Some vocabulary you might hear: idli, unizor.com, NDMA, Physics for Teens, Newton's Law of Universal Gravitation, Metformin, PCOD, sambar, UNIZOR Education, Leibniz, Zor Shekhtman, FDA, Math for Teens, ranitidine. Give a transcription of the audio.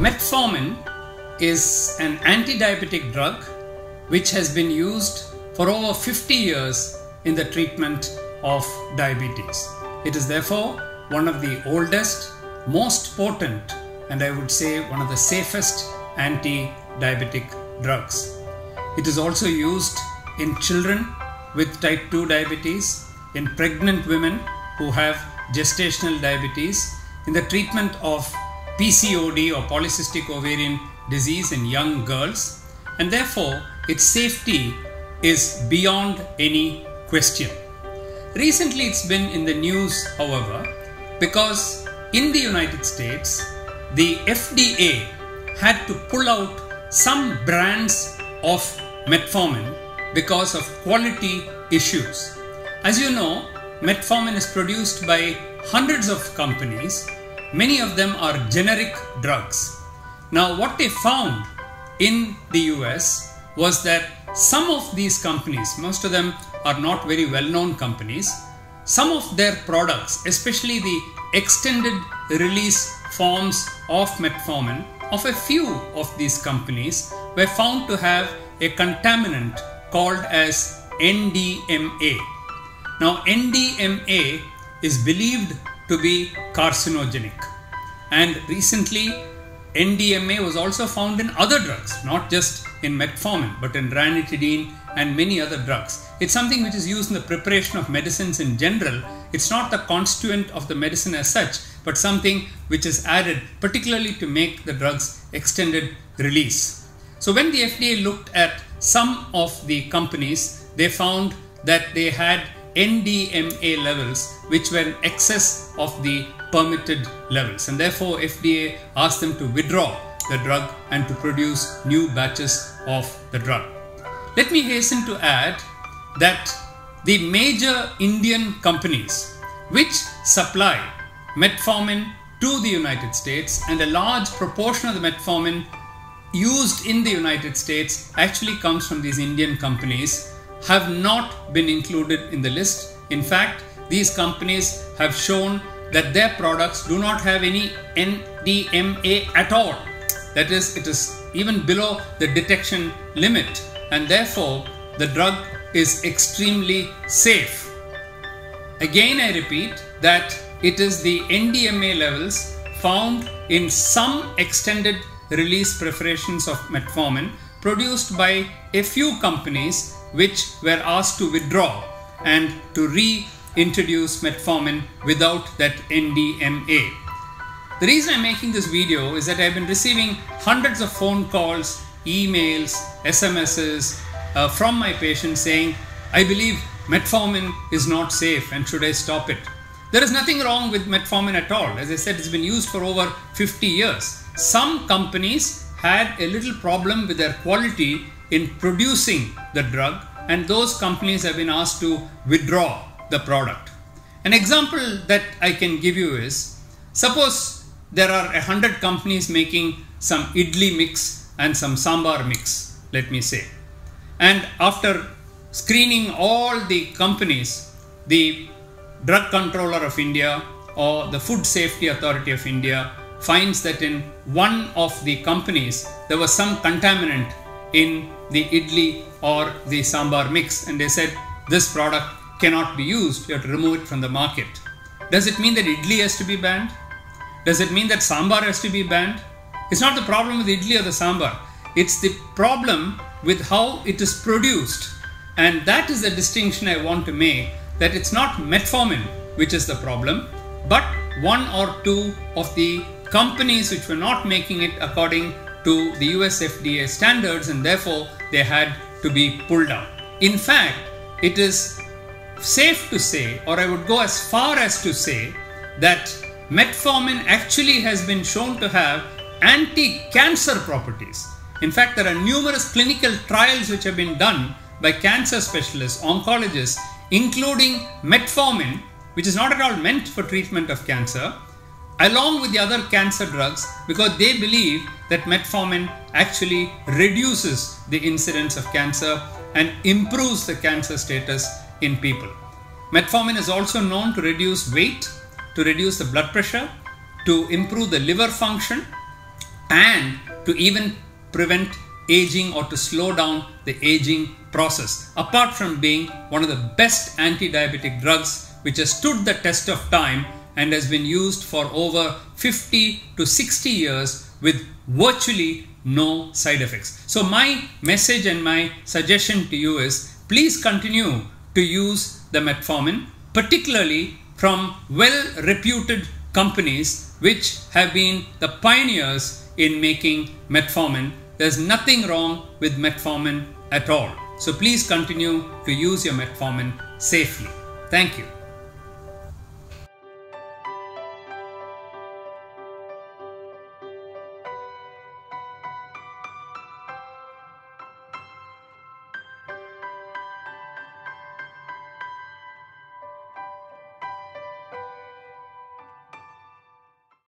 Metformin is an anti-diabetic drug which has been used for over 50 years in the treatment of diabetes. It is therefore one of the oldest, most potent, and I would say one of the safest anti-diabetic drugs. It is also used in children with type 2 diabetes, in pregnant women who have gestational diabetes, in the treatment of PCOD or polycystic ovarian disease in young girls, and therefore its safety is beyond any question. Recently it's been in the news, however, because in the United States the FDA had to pull out some brands of metformin because of quality issues. As you know, metformin is produced by hundreds of companies. Many of them are generic drugs. Now, what they found in the US was that some of these companies, most of them are not very well-known companies, some of their products, especially the extended release forms of metformin of a few of these companies, were found to have a contaminant called as NDMA. Now, NDMA is believed to be carcinogenic, and recently NDMA was also found in other drugs, not just in metformin but in ranitidine and many other drugs. It's something which is used in the preparation of medicines in general. It's not the constituent of the medicine as such, but something which is added particularly to make the drugs extended release. So when the FDA looked at some of the companies, they found that they had NDMA levels which were in excess of the permitted levels, and therefore FDA asked them to withdraw the drug and to produce new batches of the drug. Let me hasten to add that the major Indian companies which supply metformin to the United States, and a large proportion of the metformin used in the United States actually comes from these Indian companies, have not been included in the list. In fact, these companies have shown that their products do not have any NDMA at all. That is, it is even below the detection limit, and therefore the drug is extremely safe. Again, I repeat that it is the NDMA levels found in some extended release preparations of metformin produced by a few companies which were asked to withdraw and to reintroduce metformin without that NDMA. The reason I'm making this video is that I've been receiving hundreds of phone calls, emails, SMSs from my patients saying, "I believe metformin is not safe and should I stop it?" There is nothing wrong with metformin at all. As I said, it's been used for over 50 years. Some companies had a little problem with their quality in producing the drug, and those companies have been asked to withdraw the product. An example that I can give you is, suppose there are 100 companies making some idli mix and some sambar mix, let me say. And after screening all the companies, the Drug Controller of India or the Food Safety Authority of India finds that in one of the companies there was some contaminant in the idli or the sambar mix, and they said this product cannot be used, you have to remove it from the market. Does it mean that idli has to be banned? Does it mean that sambar has to be banned? It's not the problem with idli or the sambar, it's the problem with how it is produced, and that is the distinction I want to make, that it's not metformin which is the problem, but one or two of the companies which were not making it according to the US FDA standards, and therefore they had to be pulled out. In fact, it is safe to say, or I would go as far as to say, that metformin actually has been shown to have anti-cancer properties. In fact, there are numerous clinical trials which have been done by cancer specialists, oncologists, including metformin, which is not at all meant for treatment of cancer, along with the other cancer drugs, because they believe that metformin actually reduces the incidence of cancer and improves the cancer status in people. Metformin is also known to reduce weight, to reduce the blood pressure, to improve the liver function, and to even prevent aging or to slow down the aging process, apart from being one of the best anti-diabetic drugs which has stood the test of time and has been used for over 50 to 60 years with virtually no side effects. So my message and my suggestion to you is, please continue to use the metformin, particularly from well-reputed companies which have been the pioneers in making metformin. There's nothing wrong with metformin at all. So please continue to use your metformin safely. Thank you.